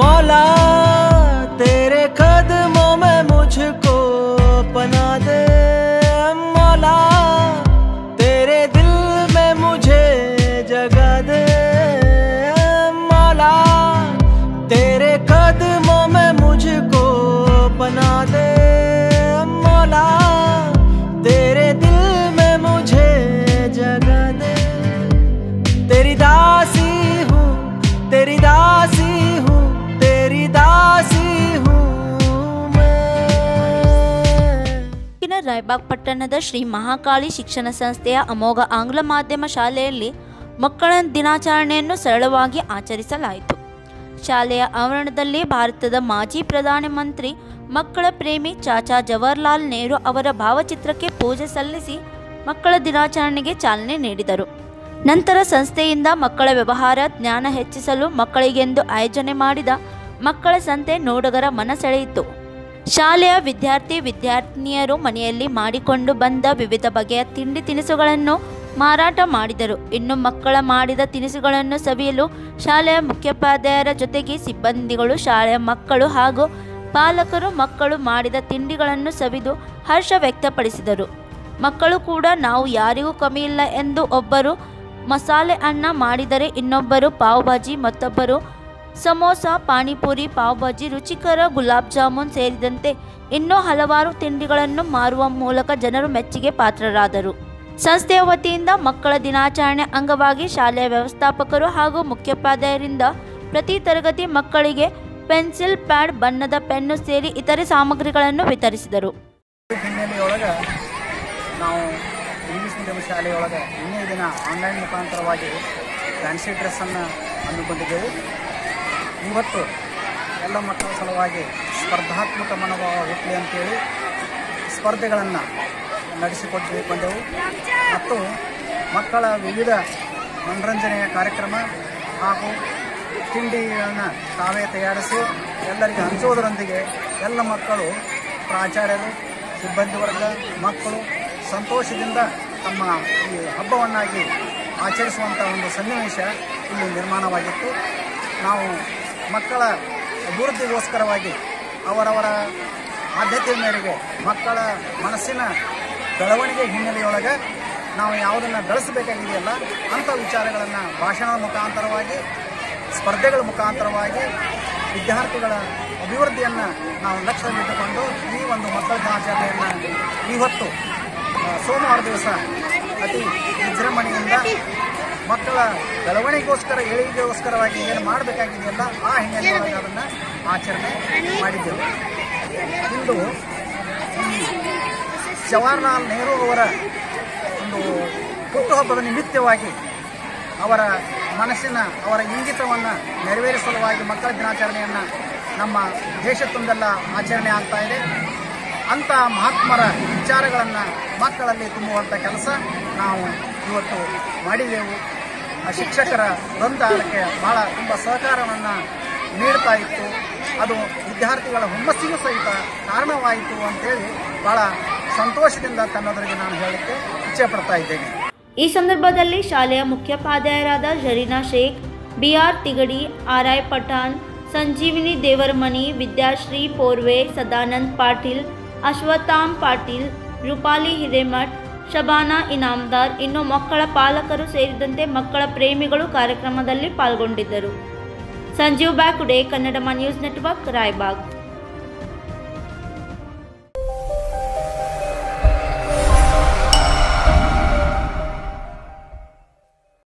मौला तेरे कदमों में मुझको पना दे, मौला तेरे दिल में मुझे जगह दे, मौला तेरे कदमों में मुझको पना दे, मौला तेरे दिल में मुझे जगह दे। तेरी दासी हूँ, तेरी दासी, ರಾಯಬಾಗ್ ಪಟ್ಟಣದ ಶ್ರೀ ಮಹಾಕಾಳಿ ಶಿಕ್ಷಣ ಸಂಸ್ಥೆಯ ಅಮೋಘ ಆಂಗ್ಲ ಮಾಧ್ಯಮ ಶಾಲೆಯಲ್ಲಿ ಮಕ್ಕಳ ದಿನಾಚರಣೆಯನ್ನು ಸರಳವಾಗಿ ಆಚರಿಸಲಾಯಿತು. ಶಾಲೆಯ ಆವರಣದಲ್ಲಿ ಭಾರತದ ಮಾಜಿ ಪ್ರಧಾನಿ ಮಂತ್ರಿ ಮಕ್ಕಳ ಪ್ರೇಮಿ ಚಾಚಾ ಜವಾಹರಲಾಲ್ ನೆಹರು ಅವರ ಭಾವಚಿತ್ರಕ್ಕೆ ಪೂಜೆ ಸಲ್ಲಿಸಿ ಮಕ್ಕಳ ದಿನಾಚರಣೆಗೆ ಚಾಲನೆ ನೀಡಿದರು. ನಂತರ ಸಂಸ್ಥೆಯಿಂದ ಮಕ್ಕಳ ವ್ಯವಹಾರ ಜ್ಞಾನ ಹೆಚ್ಚಿಸಲು ಮಕ್ಕಳಿಗೆಂದು ಆಯೋಜನೆ ಮಾಡಿದ ಮಕ್ಕಳ ಸಂತೆ ನೋಡುಗರ ಮನ ಸೆಳೆಯಿತು. ಶಾಲೆಯ ವಿದ್ಯಾರ್ಥಿ ವಿದ್ಯಾರ್ಥಿನಿಯರು ಮನೆಯಲ್ಲಿ ಮಾಡಿಕೊಂಡು ಬಂದ ವಿವಿಧ ಬಗೆಯ ತಿಂಡಿ ತಿನಿಸುಗಳನ್ನು ಮಾರಾಟ ಮಾಡಿದರು. ಇನ್ನು ಮಕ್ಕಳ ಮಾಡಿದ ತಿನಿಸುಗಳನ್ನು ಸವಿಯಲು ಶಾಲೆಯ ಮುಖ್ಯೋಪಾಧ್ಯಾಯರ ಜೊತೆಗೆ ಸಿಬ್ಬಂದಿಗಳು, ಶಾಲೆಯ ಮಕ್ಕಳು ಹಾಗೂ ಪಾಲಕರು ಮಕ್ಕಳು ಮಾಡಿದ ತಿಂಡಿಗಳನ್ನು ಸವಿದು ಹರ್ಷ ವ್ಯಕ್ತಪಡಿಸಿದರು. ಮಕ್ಕಳು ಕೂಡ ನಾವು ಯಾರಿಗೂ ಕಮ್ಮಿ ಇಲ್ಲ ಎಂದು ಒಬ್ಬರು ಮಸಾಲೆ ಅನ್ನ ಮಾಡಿದರೆ ಇನ್ನೊಬ್ಬರು ಪಾವ್ಭಾಜಿ, ಮತ್ತೊಬ್ಬರು ಸಮೋಸಾ, ಪಾನಿಪುರಿ, ಪಾವ್ಭಾಜಿ, ರುಚಿಕರ ಗುಲಾಬ್ ಜಾಮೂನ್ ಸೇರಿದಂತೆ ಇನ್ನೂ ಹಲವಾರು ತಿಂಡಿಗಳನ್ನು ಮಾರುವ ಮೂಲಕ ಜನರು ಮೆಚ್ಚುಗೆ ಪಾತ್ರರಾದರು. ಸಂಸ್ಥೆಯ ವತಿಯಿಂದ ಮಕ್ಕಳ ದಿನಾಚರಣೆ ಅಂಗವಾಗಿ ಶಾಲೆಯ ವ್ಯವಸ್ಥಾಪಕರು ಹಾಗೂ ಮುಖ್ಯೋಪಾಧ್ಯಾಯರಿಂದ ಪ್ರತಿ ತರಗತಿ ಮಕ್ಕಳಿಗೆ ಪೆನ್ಸಿಲ್, ಪ್ಯಾಡ್, ಬಣ್ಣದ ಪೆನ್ನು ಸೇರಿ ಇತರೆ ಸಾಮಗ್ರಿಗಳನ್ನು ವಿತರಿಸಿದರು. ಇವತ್ತು ಎಲ್ಲ ಮಕ್ಕಳ ಸಲುವಾಗಿ ಸ್ಪರ್ಧಾತ್ಮಕ ಮನೋಭಾವ ಹುಟ್ಟಲಿ ಅಂತೇಳಿ ಸ್ಪರ್ಧೆಗಳನ್ನು ನಡೆಸಿಕೊಂಡೆವು ಮತ್ತು ಮಕ್ಕಳ ವಿವಿಧ ಮನರಂಜನೆಯ ಕಾರ್ಯಕ್ರಮ ಹಾಗೂ ತಿಂಡಿಗಳನ್ನು ತಾವೇ ತಯಾರಿಸಿ ಎಲ್ಲರಿಗೆ ಹಂಚುವುದರೊಂದಿಗೆ ಎಲ್ಲ ಮಕ್ಕಳು, ಪ್ರಾಚಾರ್ಯರು, ಸಿಬ್ಬಂದಿ ವರ್ಗ, ಮಕ್ಕಳು ಸಂತೋಷದಿಂದ ತಮ್ಮ ಈ ಹಬ್ಬವನ್ನಾಗಿ ಆಚರಿಸುವಂಥ ಒಂದು ಸನ್ನಿವೇಶ ಇಲ್ಲಿ ನಿರ್ಮಾಣವಾಗಿತ್ತು. ನಾವು ಮಕ್ಕಳ ಅಭಿವೃದ್ಧಿಗೋಸ್ಕರವಾಗಿ ಅವರವರ ಆದ್ಯತೆ ಮೇರೆಗೆ ಮಕ್ಕಳ ಮನಸ್ಸಿನ ಬೆಳವಣಿಗೆ ಹಿನ್ನೆಲೆಯೊಳಗೆ ನಾವು ಯಾವುದನ್ನು ಬೆಳೆಸಬೇಕಾಗಿದೆಯಲ್ಲ ಅಂಥ ವಿಚಾರಗಳನ್ನು ಭಾಷಣದ ಮುಖಾಂತರವಾಗಿ, ಸ್ಪರ್ಧೆಗಳ ಮುಖಾಂತರವಾಗಿ ವಿದ್ಯಾರ್ಥಿಗಳ ಅಭಿವೃದ್ಧಿಯನ್ನು ನಾವು ಲಕ್ಷ್ಯದಲ್ಲಿಟ್ಟುಕೊಂಡು ಈ ಒಂದು ಮಕ್ಕಳ ದಿನಾಚರಣೆಯನ್ನು ಇವತ್ತು ಸೋಮವಾರ ದಿವಸ ಅತಿ ವಿಜೃಂಭಣೆಯಿಂದ ಮಕ್ಕಳ ಬೆಳವಣಿಗೆಗೋಸ್ಕರ, ಏಳಿಗೆಗೋಸ್ಕರವಾಗಿ ಏನು ಮಾಡಬೇಕಾಗಿದೆಯಲ್ಲ ಆ ಹಿನ್ನೆಲೆಯಲ್ಲಿ ಅದನ್ನು ಆಚರಣೆ ಮಾಡಿದ್ದೆವು. ಇಂದು ಜವಾಹರಲಾಲ್ ನೆಹರು ಅವರ ಒಂದು ಹುಟ್ಟುಹಬ್ಬದ ನಿಮಿತ್ತವಾಗಿ ಅವರ ಮನಸ್ಸಿನ, ಅವರ ಇಂಗಿತವನ್ನು ನೆರವೇರಿಸಲುವಾಗಿ ಮಕ್ಕಳ ದಿನಾಚರಣೆಯನ್ನು ನಮ್ಮ ದೇಶ ತುಂಬೆಲ್ಲ ಆಚರಣೆ ಆಗ್ತಾ ಇದೆ. ಅಂಥ ಮಹಾತ್ಮರ ವಿಚಾರಗಳನ್ನು ಮಕ್ಕಳಲ್ಲಿ ತುಂಬುವಂಥ ಕೆಲಸ ನಾವು ಇವತ್ತು ಮಾಡಿದೆವು. ಶಿಕ್ಷಕರ ವೃಂದ ಅದಕ್ಕೆ ಭಾಳ ತುಂಬ ಸಹಕಾರವನ್ನು ನೀಡ್ತಾ ಇತ್ತು. ಅದು ವಿದ್ಯಾರ್ಥಿಗಳ ಹುಮ್ಮಸ್ಸಿಗೂ ಸಹಿತ ಕಾರಣವಾಯಿತು ಅಂತೇಳಿ ಭಾಳ ಸಂತೋಷದಿಂದ ತನ್ನೊಂದಿಗೆ ನಾನು ಹೇಳಕ್ಕೆ ಇಚ್ಛೆ ಪಡ್ತಾ ಇದ್ದೇನೆ. ಈ ಸಂದರ್ಭದಲ್ಲಿ ಶಾಲೆಯ ಮುಖ್ಯೋಪಾಧ್ಯಾಯರಾದ ಜರೀನಾ ಶೇಖ್, BR ತಿಗಡಿ, ಆರ್ ಪಟಾನ್, ಸಂಜೀವನಿ ದೇವರಮಣಿ, ವಿದ್ಯಾಶ್ರೀ ಪೋರ್ವೆ, ಸದಾನಂದ ಪಾಟೀಲ್, ಅಶ್ವತ್ಥಾ ಪಾಟೀಲ್, ರೂಪಾಲಿ ಹಿರೇಮಠ್, ಶಬಾನಾ ಇನಾಮದಾರ್, ಇನ್ನು ಮಕ್ಕಳ ಪಾಲಕರು ಸೇರಿದಂತೆ ಮಕ್ಕಳ ಪ್ರೇಮಿಗಳು ಕಾರ್ಯಕ್ರಮದಲ್ಲಿ ಪಾಲ್ಗೊಂಡಿದ್ದರು. Sanjeev Bagude, Kannada news network, Raibag.